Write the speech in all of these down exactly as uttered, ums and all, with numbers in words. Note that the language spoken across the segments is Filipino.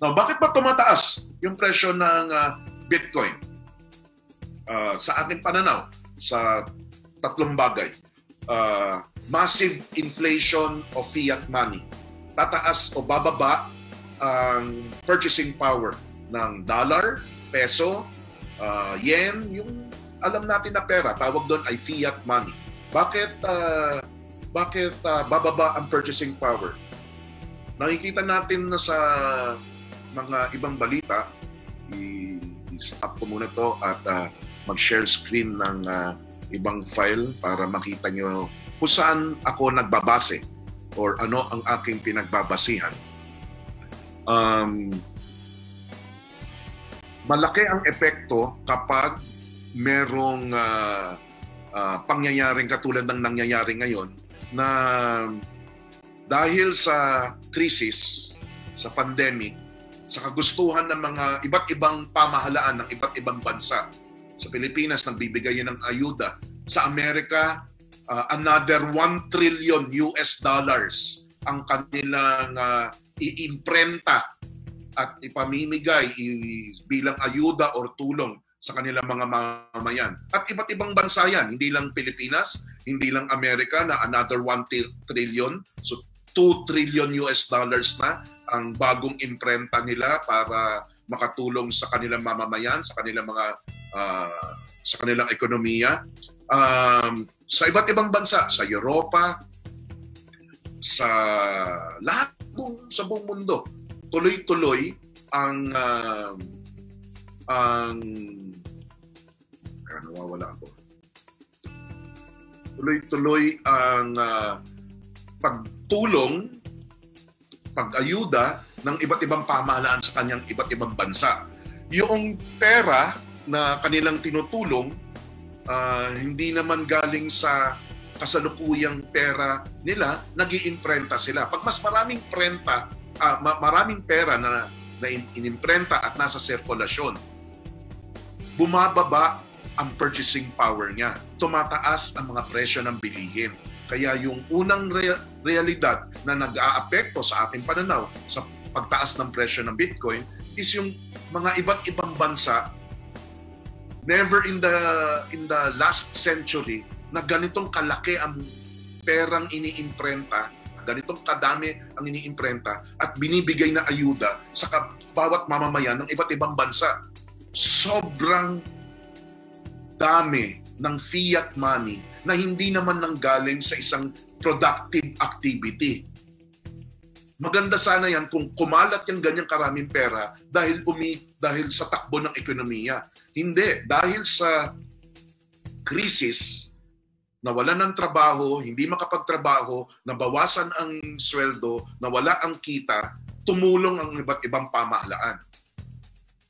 Now, bakit ba tumataas yung presyo ng uh, Bitcoin? Uh, sa ating pananaw, sa tatlong bagay. Uh, massive inflation of fiat money. Tataas o bababa ang purchasing power ng dollar, peso, uh, yen, yung alam natin na pera, tawag doon ay fiat money. Bakit uh, bakit uh, bababa ang purchasing power? Nakikita natin na sa mga ibang balita, i-stop ko muna ito at uh, mag-share screen ng uh, ibang file para makita nyo kung saan ako nagbabase or ano ang aking pinagbabasihan. Um, malaki ang epekto kapag merong uh, uh, pangyayaring katulad ng nangyayari ngayon na dahil sa krisis, sa pandemic, sa kagustuhan ng mga iba't ibang pamahalaan ng iba't ibang bansa. Sa Pilipinas, nagbibigay ng ayuda. Sa Amerika, uh, another one trillion US dollars ang kanilang uh, iimprenta at ipamimigay bilang ayuda or tulong sa kanilang mga mamamayan. At iba't ibang bansa yan, hindi lang Pilipinas, hindi lang Amerika na another one trillion. So two trillion US dollars na ang bagong imprenta nila para makatulong sa kanilang mamamayan, sa kanilang mga Uh, sa kanilang ekonomiya, um, sa iba't ibang bansa, sa Europa, sa lahat buong, sa buong mundo, tuloy-tuloy ang uh, ang kaya nawawala ako tuloy-tuloy ang uh, pagtulong, pag-ayuda ng iba't ibang pamahalaan sa kanyang iba't ibang bansa. Yung pera na kanilang tinutulong, uh, hindi naman galing sa kasalukuyang pera nila, nag-iimprenta sila. Pag mas maraming prenta, uh, maraming pera na, na inimprenta at nasa sirkulasyon, bumababa ang purchasing power niya. Tumataas ang mga presyo ng bilihin. Kaya yung unang re realidad na nag-aapekto sa ating pananaw sa pagtaas ng presyo ng Bitcoin is yung mga iba't ibang bansa. Never in the in the last century na ganitong kalaki ang perang iniimprenta, ganitong kadami ang iniimprenta at binibigay na ayuda sa bawat mamamayan ng iba't ibang bansa. Sobrang dami ng fiat money na hindi naman nanggaling sa isang productive activity. Maganda sana yan kung kumalat yung ganyang karaming pera dahil umi dahil sa takbo ng ekonomiya. Hindi. Dahil sa krisis, nawalan ng trabaho, hindi makapagtrabaho, nabawasan ang sweldo, nawala ang kita, tumulong ang iba't ibang pamahalaan.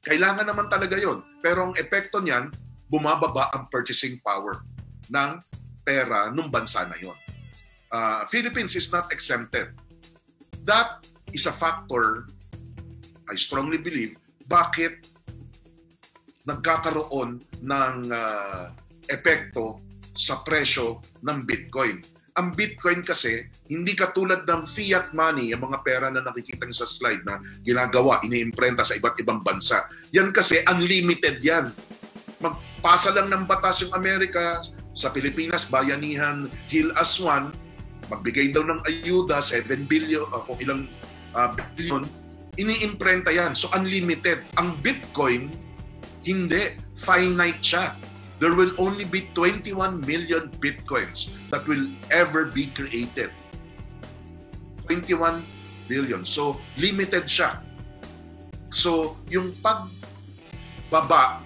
Kailangan naman talaga yon. Pero ang epekto niyan, bumababa ang purchasing power ng pera ng bansa na yon. Uh, Philippines is not exempted. That is a factor, I strongly believe, bakit nagkakaroon ng uh, epekto sa presyo ng Bitcoin. Ang Bitcoin kasi, hindi katulad ng fiat money, yung mga pera na nakikita sa slide na ginagawa, iniimprenta sa iba't ibang bansa. Yan kasi, unlimited yan. Magpasa lang ng batas yung Amerika, sa Pilipinas, bayanihan, Hill as one, magbigay daw ng ayuda, seven billion, uh, kung ilang uh, billion, iniimprenta yan. So, unlimited. Ang Bitcoin, hindi. Finite siya. There will only be twenty-one million Bitcoins that will ever be created. twenty-one billion. So, limited siya. So, yung pagbaba,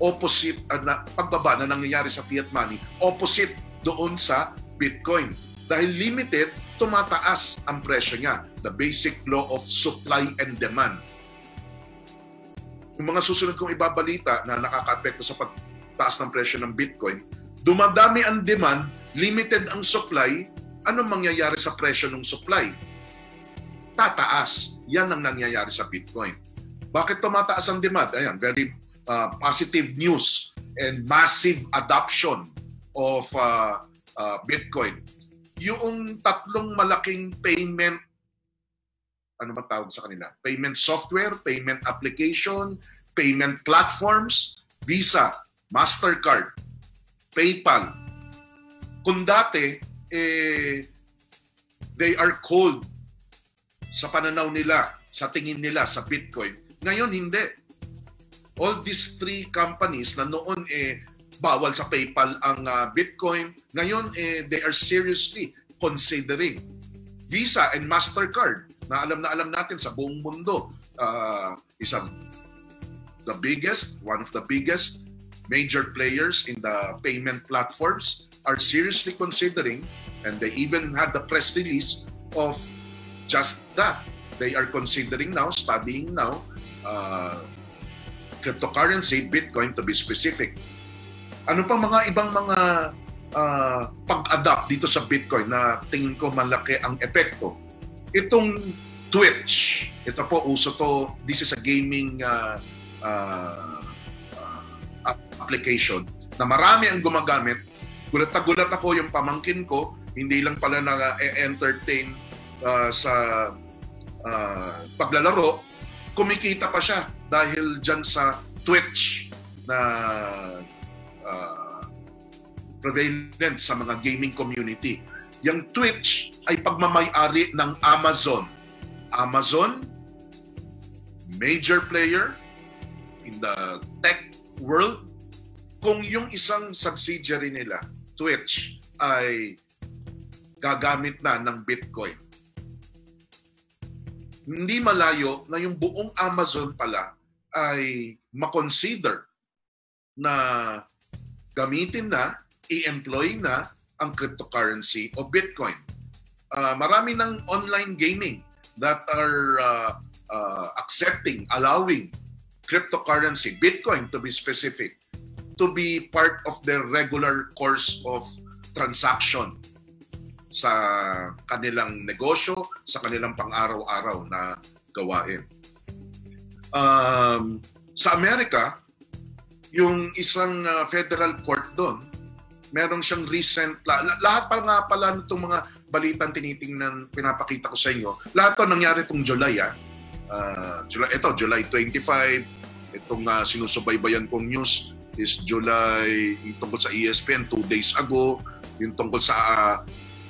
opposite, uh, na, pagbaba na nangyayari sa fiat money, opposite doon sa Bitcoin. Dahil limited, tumataas ang presyo niya. The basic law of supply and demand. Yung mga susunod kong ibabalita na nakaka-apekto sa pagtaas ng presyo ng Bitcoin, dumadami ang demand, limited ang supply, anong mangyayari sa presyo ng supply? Tataas. Yan ang nangyayari sa Bitcoin. Bakit tumataas ang demand? Ayan, very uh, positive news and massive adoption of uh, uh, Bitcoin. Yung tatlong malaking payment ano bang tawag sa kanila? Payment software, payment application, payment platforms, Visa, Mastercard, PayPal. Kung dati, eh, they are cold sa pananaw nila, sa tingin nila sa Bitcoin. Ngayon, hindi. All these three companies na noon, eh, bawal sa PayPal ang uh, Bitcoin. Ngayon, eh, they are seriously considering Visa and Mastercard na alam na alam natin sa buong mundo. Uh, isang the biggest, one of the biggest major players in the payment platforms are seriously considering, and they even had the press release of just that. They are considering now, studying now, uh, cryptocurrency, Bitcoin to be specific. Ano pang mga ibang mga uh, pag-adapt dito sa Bitcoin na tingin ko malaki ang epekto? Itong Twitch, ito po uso to, this is a gaming uh, uh, uh, application na marami ang gumagamit. Gulat na gulat ako yung pamangkin ko, hindi lang pala na-entertain uh, sa uh, paglalaro, kumikita pa siya dahil dyan sa Twitch na Uh, prevalent sa mga gaming community. Yung Twitch ay pagmamayari ng Amazon. Amazon, major player in the tech world. Kung yung isang subsidiary nila, Twitch, ay gagamit na ng Bitcoin, hindi malayo na yung buong Amazon pala ay makonsider na gamitin na, i-employ na ang cryptocurrency o Bitcoin. Uh, marami ng online gaming that are uh, uh, accepting, allowing cryptocurrency, Bitcoin to be specific, to be part of their regular course of transaction sa kanilang negosyo, sa kanilang pang-araw-araw na gawain. Um, sa Amerika, yung isang uh, federal court doon, meron siyang recent, la, lahat pa nga pala itong mga balitan tinitingnan, pinapakita ko sa inyo, lahat ito nangyari itong July, ah. Uh, July ito, July twenty-five, itong uh, sinusubaybayan kong news is July, yung tungkol sa E S P N, two days ago, yung tungkol sa uh,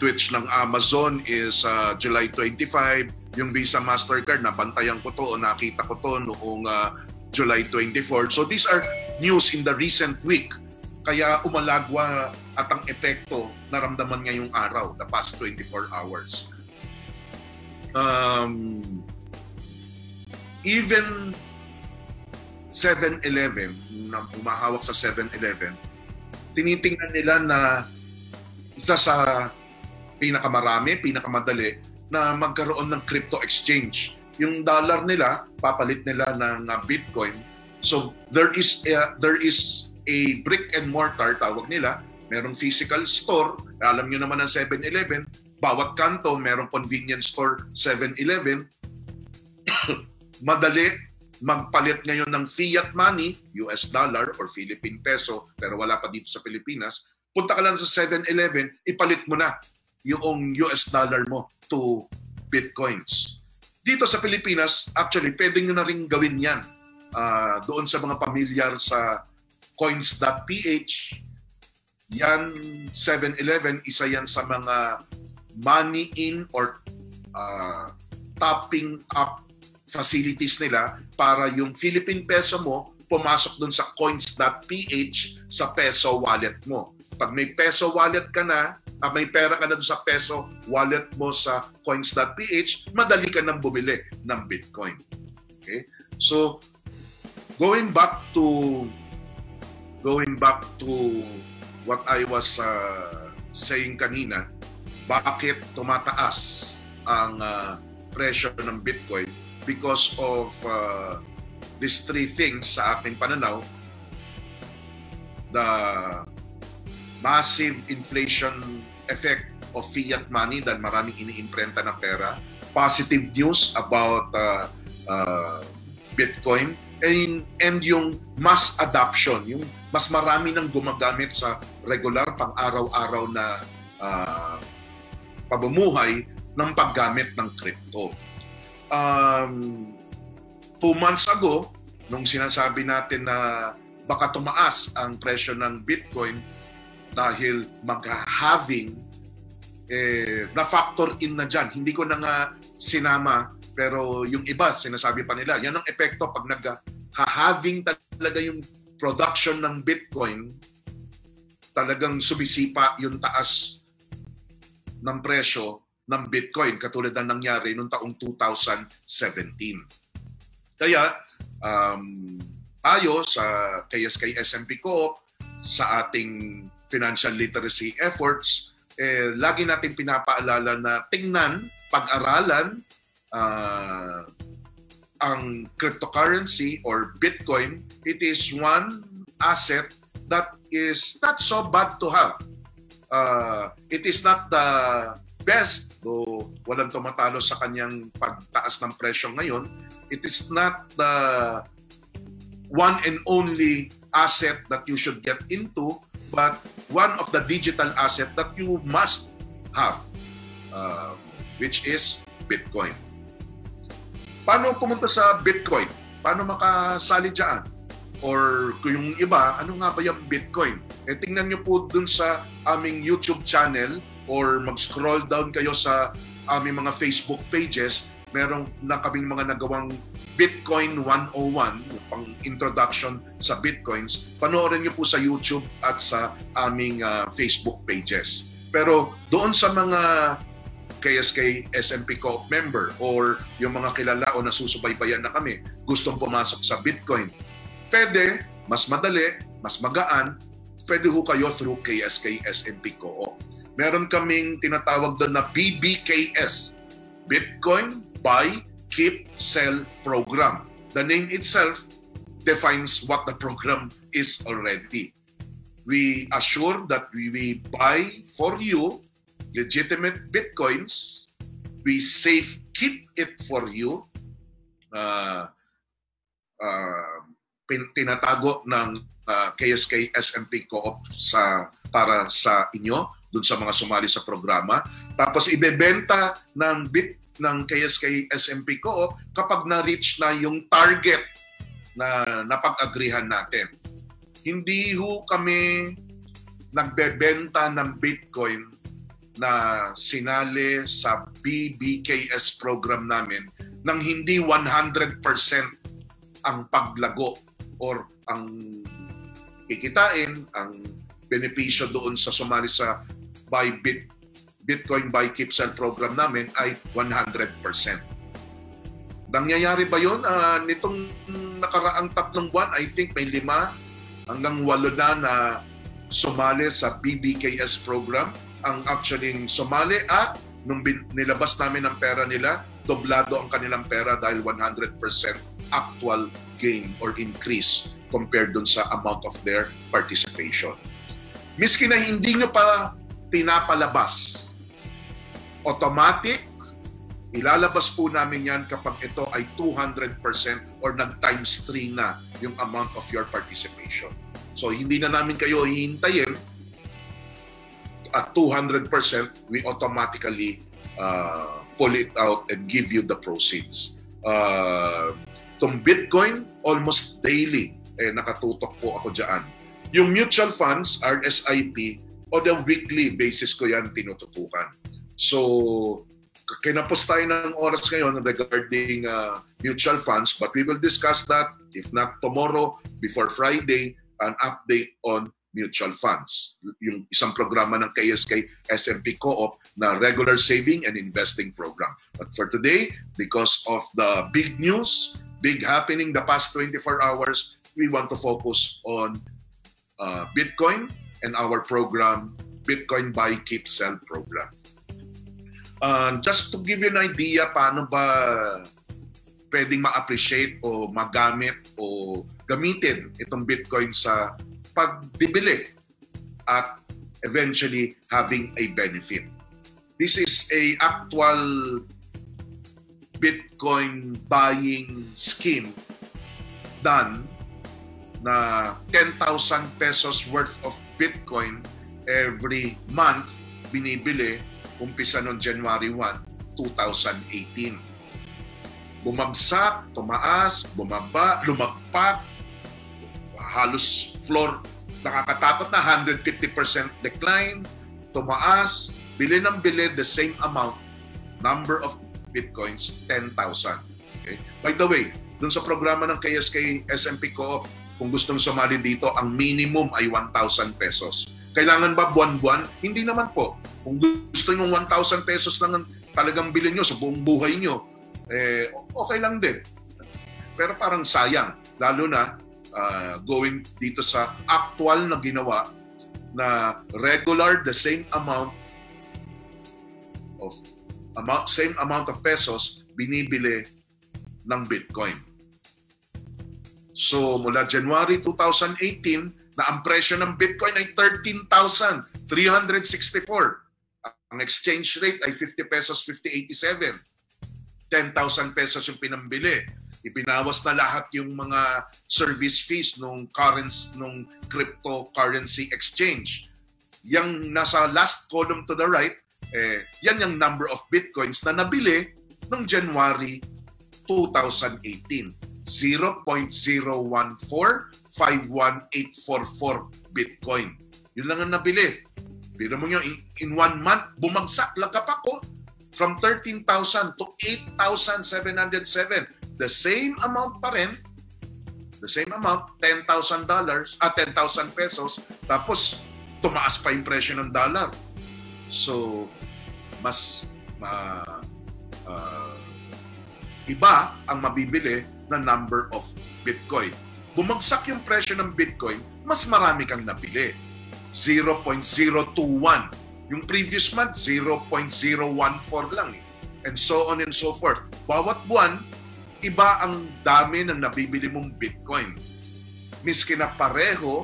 Twitch ng Amazon is uh, July twenty-five, yung Visa Mastercard, nabantayan ko to o nakita ko to noong uh, July twenty-fourth. So these are news in the recent week. Kaya umalagwa at ang epekto naramdaman ngayong araw, the past twenty-four hours. Um, even seven eleven, na umahawak sa seven eleven, tinitingnan nila na isa sa pinakamarami, pinakamadali na magkaroon ng crypto exchange. Yung dollar nila, papalit nila ng Bitcoin. So there is a, there is a brick and mortar, tawag nila. Merong physical store. Alam nyo naman ang seven eleven. Bawat kanto, merong convenience store, seven eleven. Madali magpalit ngayon ng fiat money, U S dollar or Philippine peso, pero wala pa dito sa Pilipinas. Punta ka lang sa seven eleven, ipalit mo na yung U S dollar mo to Bitcoins. Dito sa Pilipinas, actually, pwede nyo na rin gawin yan. Uh, doon sa mga pamilyar sa coins dot p h, yan, seven eleven, isa yan sa mga money in or uh, topping up facilities nila para yung Philippine peso mo pumasok doon sa coins dot p h sa peso wallet mo. Pag may peso wallet ka na, at may pera ka na doon sa peso wallet mo sa coins dot p h, madali ka nang bumili ng Bitcoin. Okay? So, going back to going back to what I was uh, saying kanina, bakit tumataas ang uh, presyo ng Bitcoin? Because of uh, these three things sa aking pananaw. The massive inflation effect of fiat money dahil maraming iniimprenta ng pera, positive news about uh, uh, Bitcoin, and, and yung mass adoption, yung mas marami nang gumagamit sa regular pang-araw-araw na uh, pamumuhay ng paggamit ng crypto. um, two months ago, nung sinasabi natin na baka tumaas ang presyo ng Bitcoin dahil mag-halving, eh, na-factor in na dyan. Hindi ko na nga sinama, pero yung iba, sinasabi pa nila, yan ang epekto pag nag-halving talaga yung production ng Bitcoin, talagang sumisipa yung taas ng presyo ng Bitcoin, katulad na nangyari noong taong two thousand seventeen. Kaya, um, tayo sa K S K S M P Co-op, sa ating financial literacy efforts, eh, lagi natin pinapaalala na tingnan, pag-aralan uh, ang cryptocurrency or Bitcoin. It is one asset that is not so bad to have. Uh, it is not the best, though walang tumatalo sa kanyang pagtaas ng presyo ngayon. It is not the one and only asset that you should get into, but one of the digital asset that you must have, uh, which is Bitcoin. Paano pumunta sa Bitcoin? Paano makasali dyan? Or kung yung iba, ano nga ba yung Bitcoin? Eh, tingnan nyo po dun sa aming YouTube channel, or mag-scroll down kayo sa aming mga Facebook pages, meron na kaming mga nagawang Bitcoin one oh one, pang introduction sa Bitcoins. Panoorin niyo po sa YouTube at sa aming uh, Facebook pages. Pero doon sa mga K S K S M P Co-op member or yung mga kilala o nasusubaybayan na kami, gustong pumasok sa Bitcoin, pwede, mas madali, mas magaan, pwede ho kayo through K S K S M P Co-op. Meron kaming tinatawag doon na B B K S, Bitcoin Buy, Keep, Sell Program. The name itself defines what the program is already. We assure that we buy for you legitimate Bitcoins. We safe keep it for you. Uh, uh, tinatago ng uh, K S K S M P Co-op sa, para sa inyo, doon sa mga sumali sa programa. Tapos ibebenta ng bit ng K S K S M P Co-op kapag na-reach na yung target na napag-agreehan natin. Hindi ho kami nagbebenta ng Bitcoin na sinali sa B B K S program namin nang hindi one hundred percent ang paglago or ang kikitain, ang benepisyo doon sa sumali sa by Bit, Bitcoin by Keep Sell program namin ay one hundred percent. Nangyayari ba yun? Uh, nitong nakaraang tatlong buwan, I think may lima hanggang walo na na sumali sa B B K S program ang actually sumali, at nung nilabas namin ang pera nila, doblado ang kanilang pera dahil one hundred percent actual gain or increase compared dun sa amount of their participation. Miski na hindi nyo pa pinapalabas, automatic, ilalabas po namin yan kapag ito ay two hundred percent or nag-times three na yung amount of your participation. So, hindi na namin kayo hihintayin. At two hundred percent, we automatically uh, pull it out and give you the proceeds. Uh, itong Bitcoin, almost daily, eh, nakatutok po ako dyan. Yung mutual funds, R S I P, on a weekly basis ko yan tinututukan. So, kinapos tayo ng oras ngayon regarding uh, mutual funds, but we will discuss that, if not tomorrow, before Friday, an update on mutual funds. Yung isang programa ng K S K S M P Co-op na regular saving and investing program. But for today, because of the big news, big happening the past twenty-four hours, we want to focus on Uh, Bitcoin and our program, Bitcoin Buy, Keep, Sell program. Uh, just to give you an idea paano ba pwedeng ma-appreciate o magamit o gamitin itong Bitcoin sa pagbibili at eventually having a benefit. This is a actual Bitcoin buying scheme done na ten thousand pesos worth of Bitcoin every month binibili umpisa noong January one, two thousand eighteen. bumagsak, tumaas, bumaba, lumagpak, halos floor, nakakatakot na one hundred fifty percent decline, tumaas, bili ng bili, the same amount, number of bitcoins, ten thousand. Okay? By the way, dun sa programa ng K S K S M P Co-op, kung gustong sumali dito, ang minimum ay one thousand pesos. Kailangan ba buwan-buwan? Hindi naman po. Kung gusto nyo one thousand pesos lang talagang bilhin nyo sa buong buhay nyo, eh, okay lang din. Pero parang sayang. Lalo na uh, going dito sa actual na ginawa na regular the same amount of amount, same amount of pesos binibili ng Bitcoin. So mula January two thousand eighteen na ang presyo ng Bitcoin ay thirteen thousand three hundred sixty-four. Ang exchange rate ay fifty pesos fifty eighty-seven. ten thousand pesos yung pinambili. Ipinawas na lahat yung mga service fees nung currency nung cryptocurrency exchange. Yang nasa last column to the right, eh, yan yung number of bitcoins na nabili ng January two thousand eighteen. zero point zero one four five one eight four four Bitcoin. Yun lang ang nabili. Pero mo nyo, in one month, bumagsak, lagkapak ko. From thirteen thousand to eight thousand seven hundred seven. The same amount pa rin. The same amount, ten thousand dollars, ah, ten thousand pesos. Tapos, tumaas pa yung presyo ng dollar. So, mas, ma, uh, iba ang mabibili na number of Bitcoin. Bumagsak yung presyo ng Bitcoin, mas marami kang nabili. zero point zero two one. Yung previous month, zero point zero one four lang. And so on and so forth. Bawat buwan, iba ang dami ng nabibili mong Bitcoin. Miski na pareho,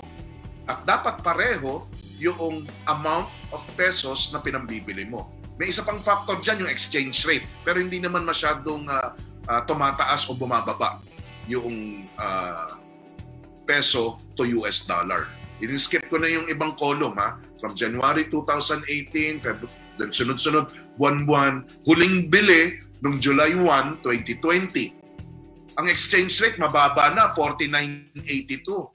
at dapat pareho, yung amount of pesos na pinambibili mo. May isa pang factor dyan, yung exchange rate. Pero hindi naman masyadong uh, Uh, tumataas o bumababa yung uh, peso to U S dollar. I-skip ko na yung ibang column, ha? From January two thousand eighteen, February, sunod-sunod, buwan-buwan, huling bili noong July one, twenty twenty. Ang exchange rate mababa na, forty-nine eighty-two.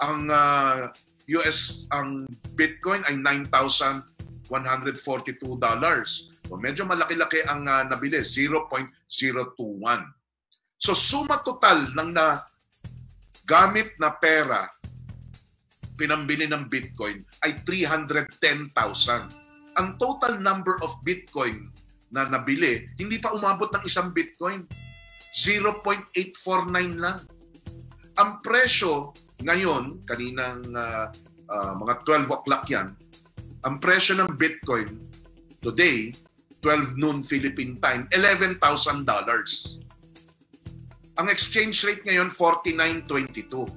Ang uh, U S, ang Bitcoin ay nine thousand one hundred forty-two dollars. So, medyo malaki-laki ang uh, nabili, zero point zero two one. So, suma total ng na gamit na pera pinambili ng Bitcoin ay three hundred ten thousand. Ang total number of Bitcoin na nabili, hindi pa umabot ng isang Bitcoin. zero point eight four nine lang. Ang presyo ngayon, kaninang uh, uh, mga twelve o'clock yan, ang presyo ng Bitcoin today, twelve noon Philippine time, eleven thousand dollars. Ang exchange rate ngayon, forty-nine twenty-two.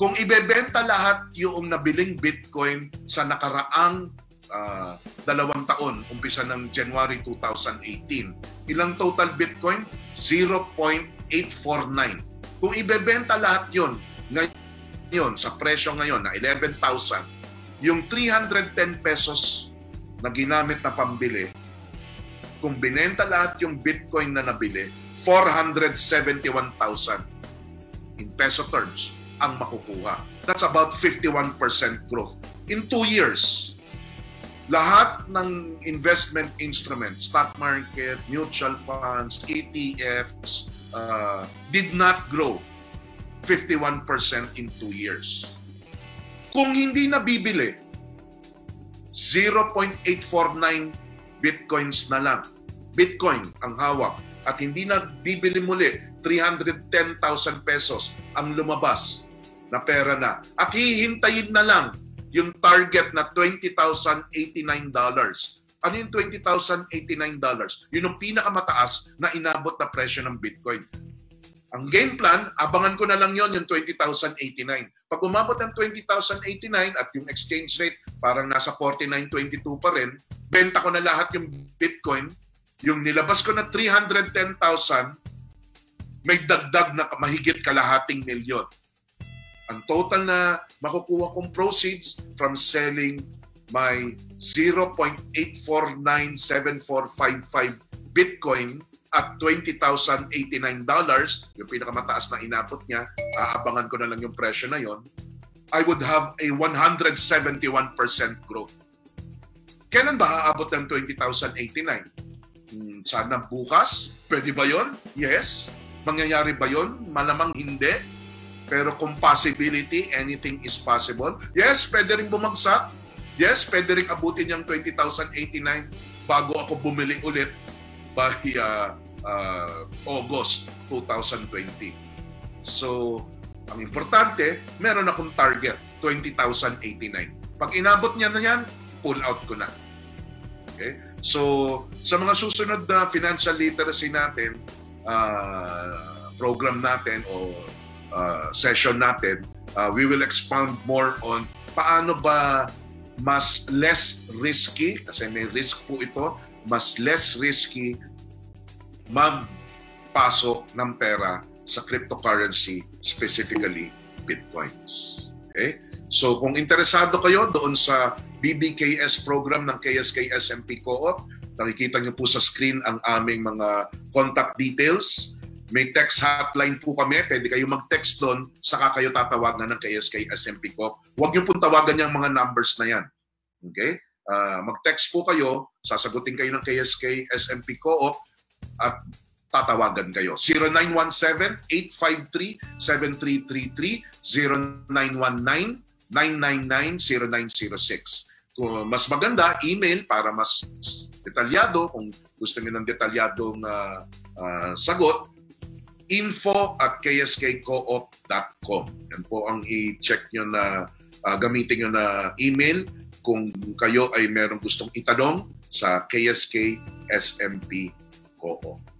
Kung ibebenta lahat yung nabiling Bitcoin sa nakaraang uh, dalawang taon, umpisa ng January two thousand eighteen, ilang total Bitcoin? zero point eight four nine. Kung ibebenta lahat yun, ngayon, sa presyo ngayon na eleven thousand, yung three hundred ten pesos na ginamit na pambili, kung binenta lahat yung Bitcoin na nabili, four hundred seventy-one thousand in peso terms ang makukuha. That's about fifty-one percent growth. In two years, lahat ng investment instruments, stock market, mutual funds, E T Fs, uh, did not grow fifty-one percent in two years. Kung hindi nabibili, zero point eight four nine Bitcoins na lang. Bitcoin ang hawak at hindi na bibili muli, three hundred ten thousand pesos ang lumabas na pera na. At hihintayin na lang yung target na twenty thousand eighty-nine dollars. Ano yung twenty thousand eighty-nine dollars? Yun ang pinakamataas na inabot na presyo ng Bitcoin. Ang game plan, abangan ko na lang yon yung twenty thousand eighty-nine. Pag umabot ng twenty thousand eighty-nine at yung exchange rate parang nasa forty-nine twenty-two pa rin, benta ko na lahat yung Bitcoin. Yung nilabas ko na three hundred ten thousand, may dagdag na mahigit kalahating milyon. Ang total na makukuha kong proceeds from selling my zero point eight four nine seven four five five Bitcoin at twenty thousand eighty-nine dollars, yung pinakamataas na inabot niya, aabangan ko na lang yung presyo na yon, I would have a one hundred seventy-one percent growth. Kailan ba aabot ng twenty thousand eighty-nine? Hmm, sana bukas. Pwede ba yon? Yes. Mangyayari ba yon? Malamang hindi. Pero kung possibility, anything is possible. Yes, pwede rin bumagsak. Yes, pwede rin abutin yung twenty thousand eighty-nine bago ako bumili ulit by uh, uh, August two thousand twenty. So, ang importante, meron akong target, twenty thousand eighty-nine. Pag inabot niya na yan, pull out ko na. Okay? So, sa mga susunod na financial literacy natin, uh, program natin o uh, session natin, uh, we will expound more on paano ba mas less risky, kasi may risk po ito, mas less risky magpasok ng pera sa cryptocurrency, specifically Bitcoins. Okay? So kung interesado kayo doon sa B B K S program ng K S K S M P Co-op, nakikita nyo po sa screen ang aming mga contact details. May text hotline po kami. Pwede kayo mag-text doon, saka kayo tatawagan ng K S K S M P Co-op. Huwag nyo po tawagan yung mga numbers na yan. Okay? Uh, mag-text po kayo, sasagutin kayo ng K S K S M P Co-op at tatawagan kayo. zero nine one seven, eight five three, seven three three three, zero nine one nine, nine nine nine, zero nine zero six. Kung mas maganda, email para mas detalyado. Kung gusto nyo ng detalyadong uh, uh, sagot, info at k s k co-op dot com. Yan po ang i-check nyo na, uh, gamitin nyo na email kung kayo ay merong gustong itanong sa K S K S M P Co-op.